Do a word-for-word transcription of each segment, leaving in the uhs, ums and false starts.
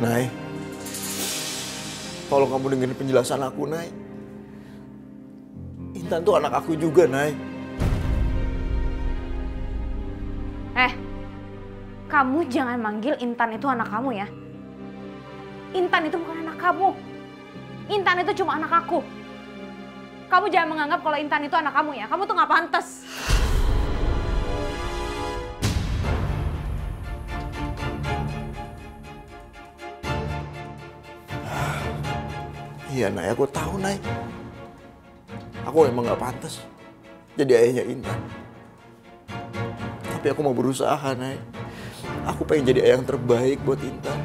Nai, tolong kamu dengerin penjelasan aku, Nai. Intan tuh anak aku juga, Nai. Eh, kamu jangan manggil Intan itu anak kamu ya. Intan itu bukan anak kamu. Intan itu cuma anak aku. Kamu jangan menganggap kalau Intan itu anak kamu ya. Kamu tuh nggak pantas. Iya, Nay, aku tahu, Nay. Aku emang gak pantas jadi ayahnya Intan. Tapi aku mau berusaha, Nay. Aku pengen jadi ayah yang terbaik buat Intan.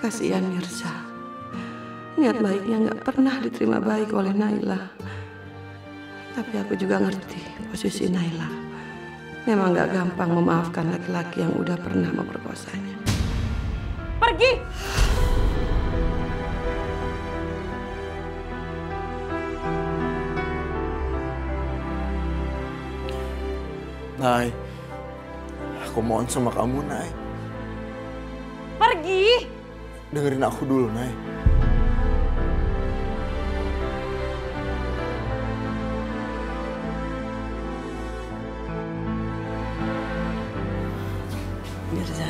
Kasihan Mirza. Niat baiknya gak pernah diterima baik oleh Naila. Tapi aku juga ngerti posisi Naila. Memang gak gampang memaafkan laki-laki yang udah pernah memperkosanya. Pergi! Nai, aku mohon sama kamu, Nai. Pergi! Dengerin aku dulu, Nai. Mirza,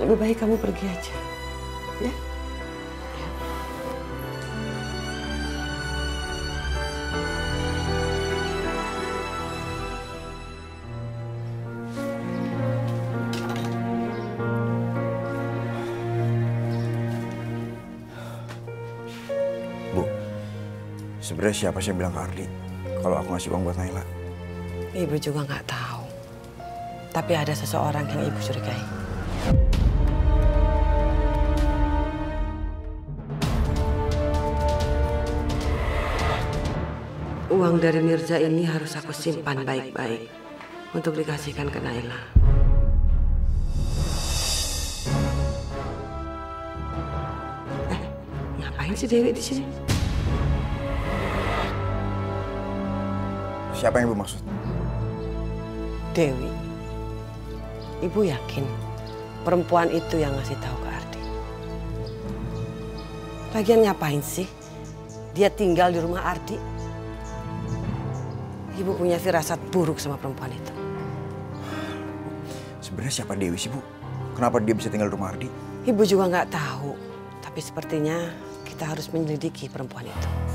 lebih baik kamu pergi aja, ya? Sebenarnya siapa sih yang bilang ke Ardi kalau aku ngasih uang buat Naila? Ibu juga nggak tahu. Tapi ada seseorang yang ibu curigai. Uang dari Mirza ini harus aku simpan baik-baik untuk dikasihkan ke Naila. Eh, ngapain sih Dewi di sini? Siapa yang Ibu maksud? Dewi. Ibu yakin perempuan itu yang ngasih tahu ke Ardi. Lagian ngapain sih dia tinggal di rumah Ardi? Ibu punya firasat buruk sama perempuan itu. Sebenarnya siapa Dewi sih, Bu? Kenapa dia bisa tinggal di rumah Ardi? Ibu juga nggak tahu. Tapi sepertinya kita harus menyelidiki perempuan itu.